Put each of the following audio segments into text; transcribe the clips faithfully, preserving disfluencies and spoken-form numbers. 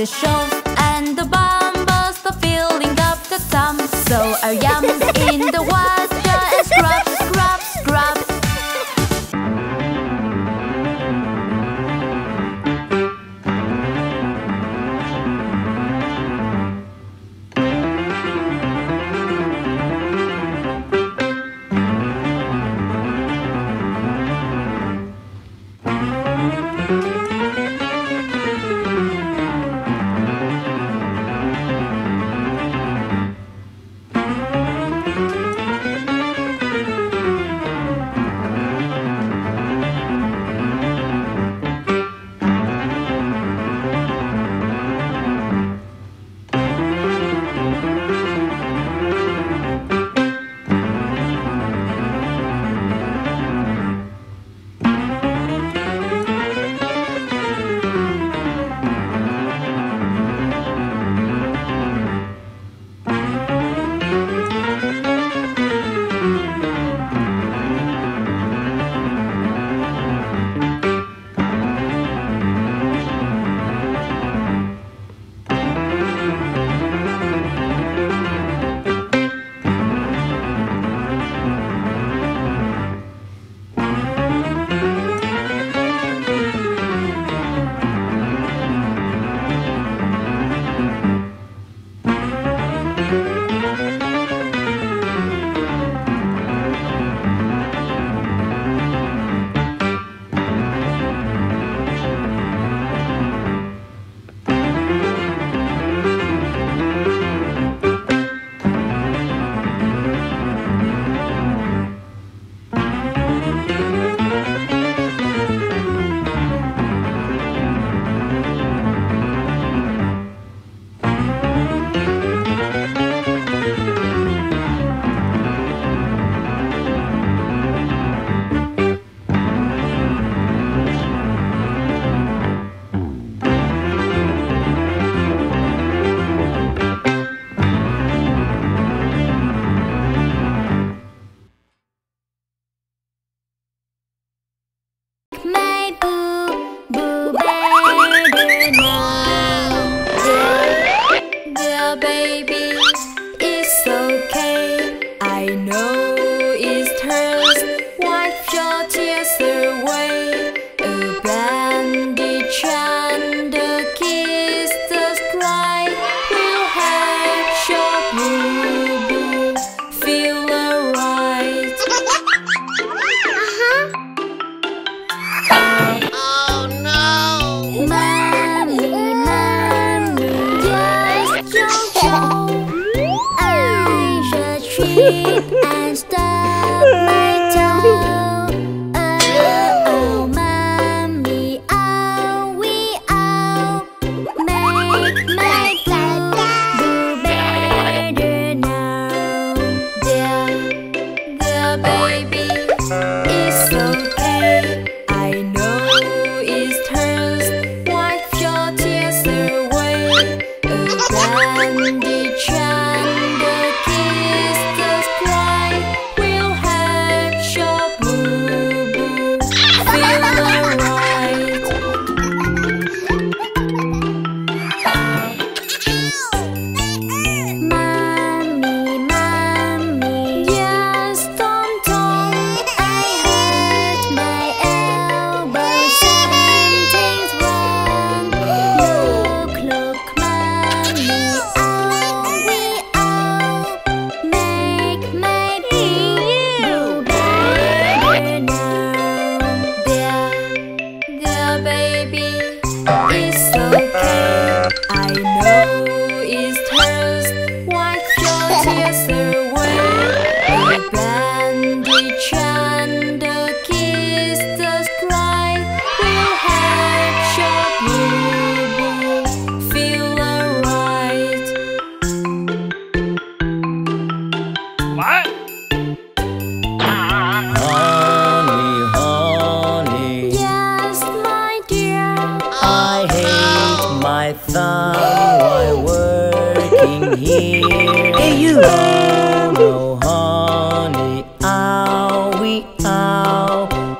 the shove and the bumbles for filling up the thumb. So our yums in the water and scrub, scrub, scrub.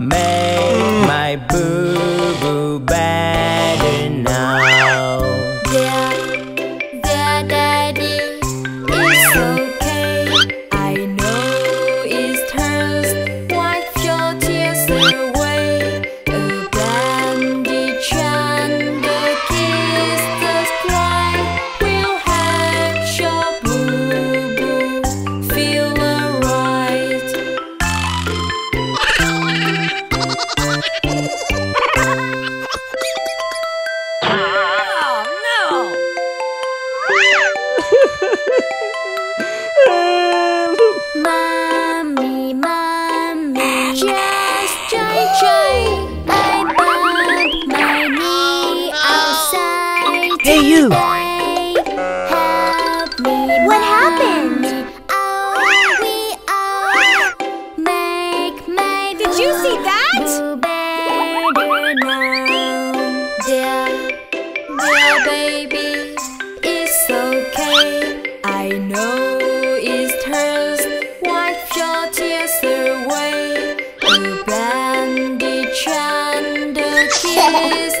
Make my boo-boo better now. do? Help me. What happened? Did you see that? Dear, dear baby, it's okay. I know it's thirst. Wipe your tears away. A bandage and a kiss.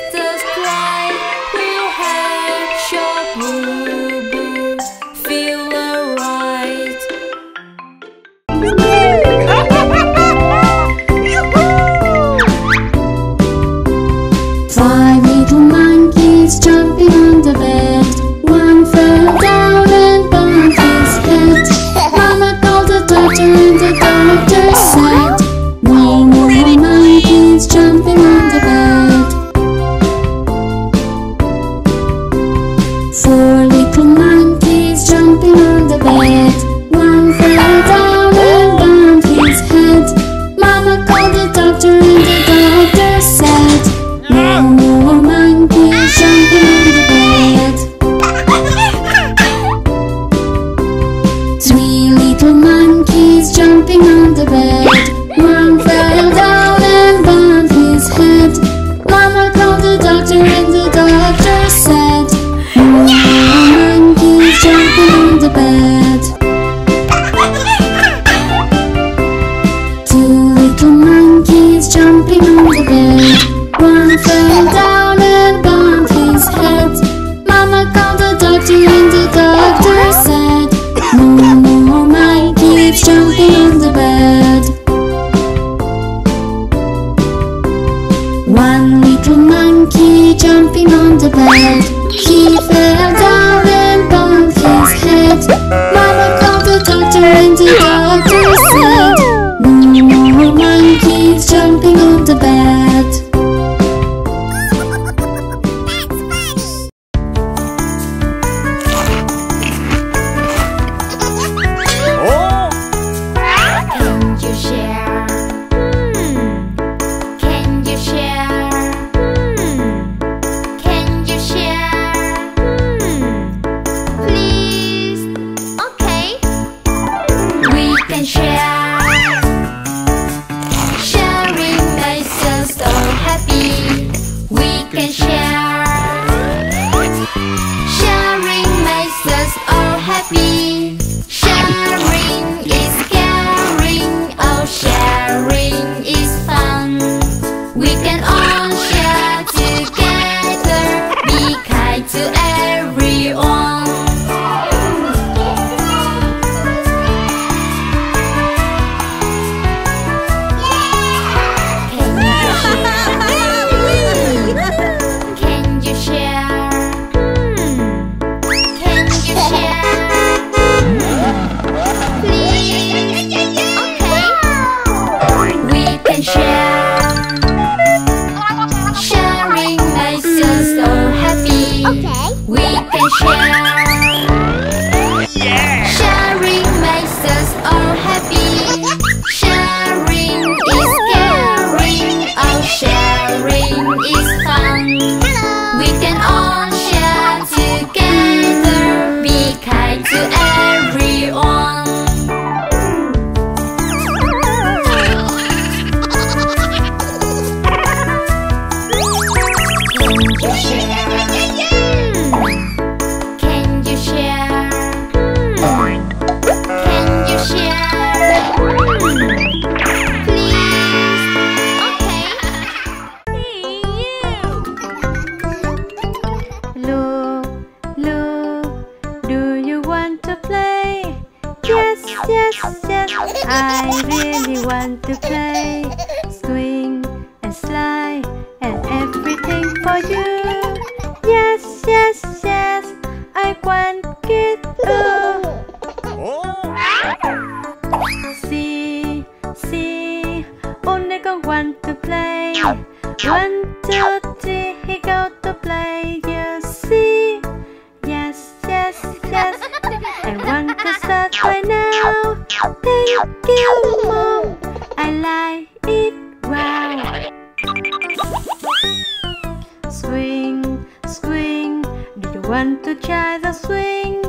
Swing, swing, do you want to try the swing.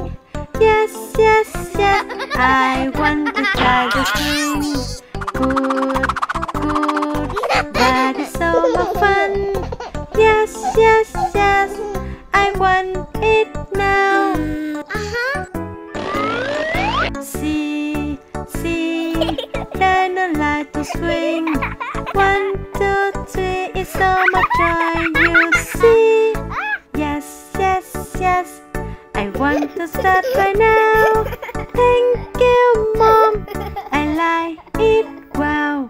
Yes, yes, yes, I want to try the swing. Good, good, that is so much fun. Yes, yes, yes, I want it now. Uh-huh. See, see, learn a light to swing. One, two, three, it's so much joy, you see. Yes, yes, yes, I want to start right now. Thank you, Mom, I like it, wow.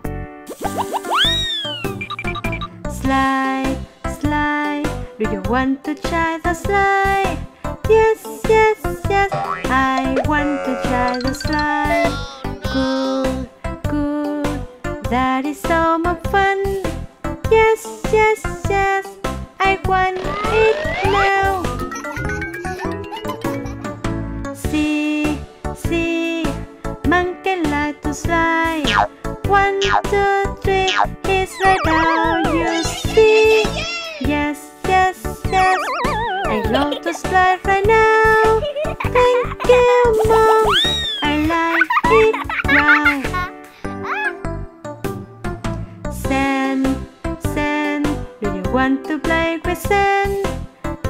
Slide, slide, do you want to try the slide? Yes, yes, yes, I want to try the slide. Good, good, that is so much fun. Yes, yes, yes, I want it now. See, see, monkey like to slide. One, two, three, he's right now, you see. Yes, yes, yes, I love to slide right now. Thank you, Mom, I like it now. Sand, sand, do you want to play with sand?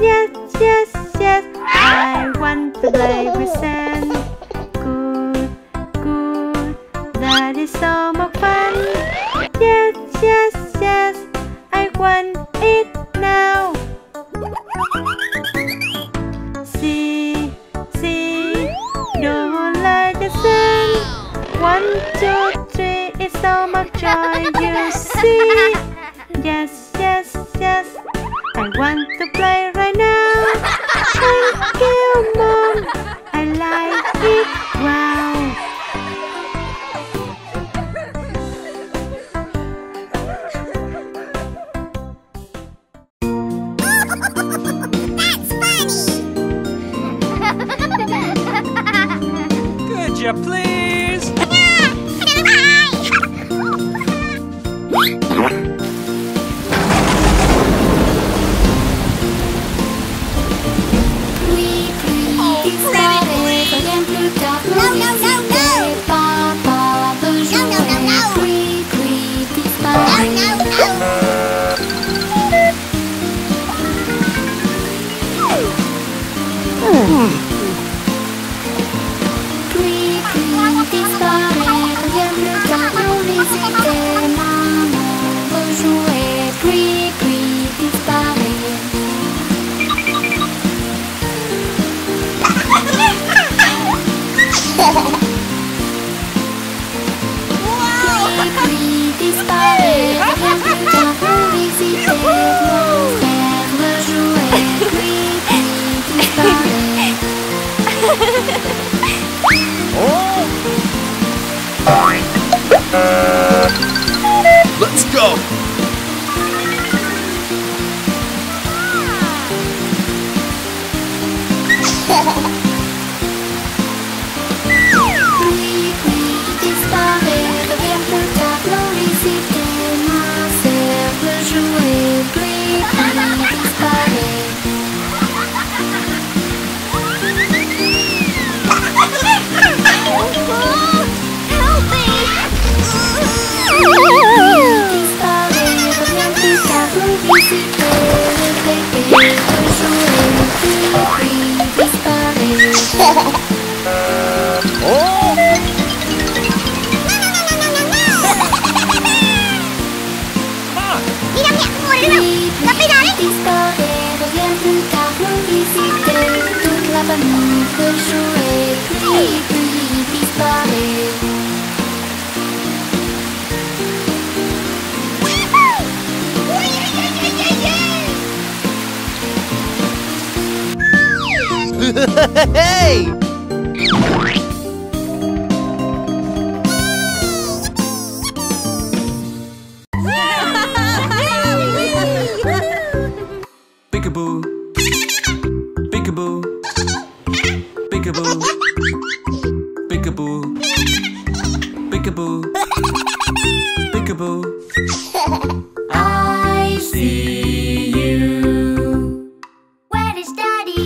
Yes, yes, yes, I want to play with sand. Good, good, that is so much fun. Yes, yes, yes, I want it now. See, see, don't like the sand. One, two, three, it's so much joy, you see. Yes, yes, yes, I want to play right now. Thank you, Mom, I like it, wow. That's funny. Could you please? Let's go! Hey! Peekaboo, peekaboo, peekaboo, peekaboo, peekaboo, peekaboo. I see you. Where is Daddy?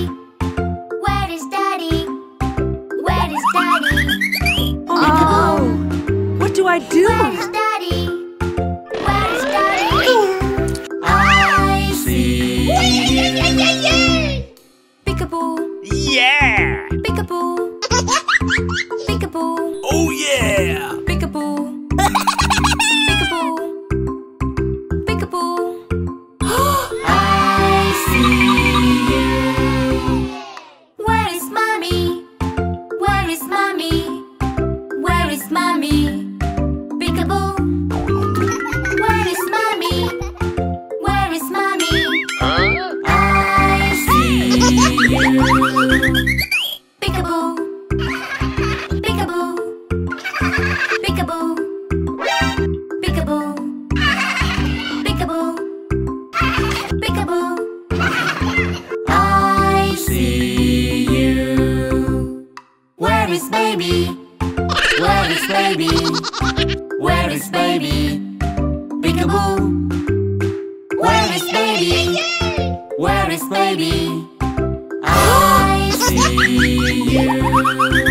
baby? Where is baby? Where is baby? Peekaboo. Where is baby? Where is baby? I see you.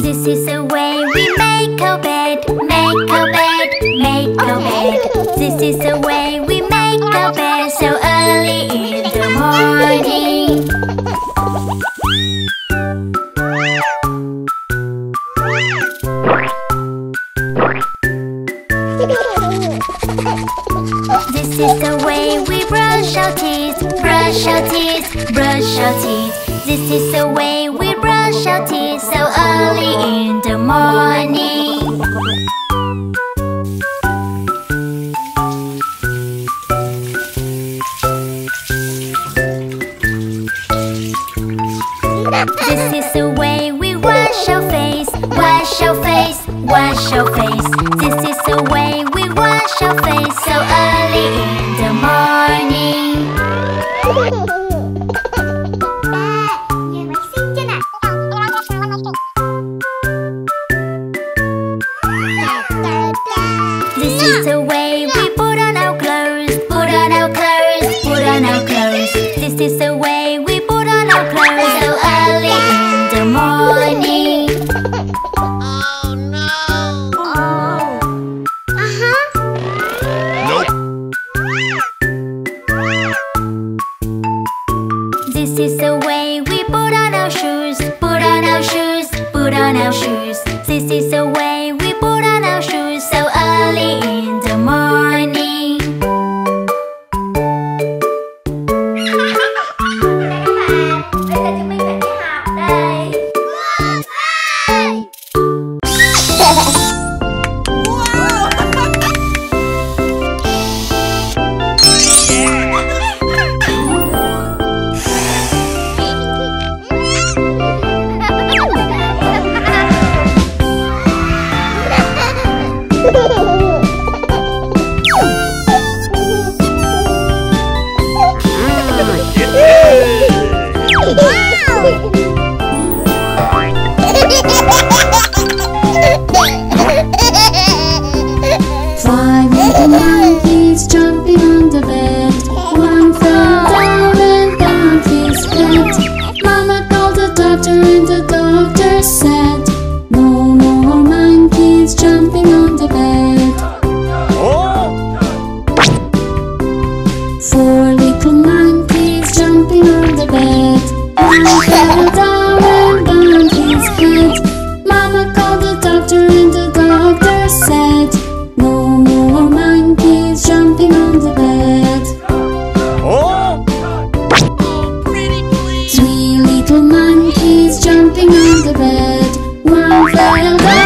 This is the way we make our bed, make our bed. This is the way we brush our teeth so early in the morning. This is the way we wash our face, wash our face, wash our face. This is the way we wash our face so early in the morning. Jumping on the bed, one fell down.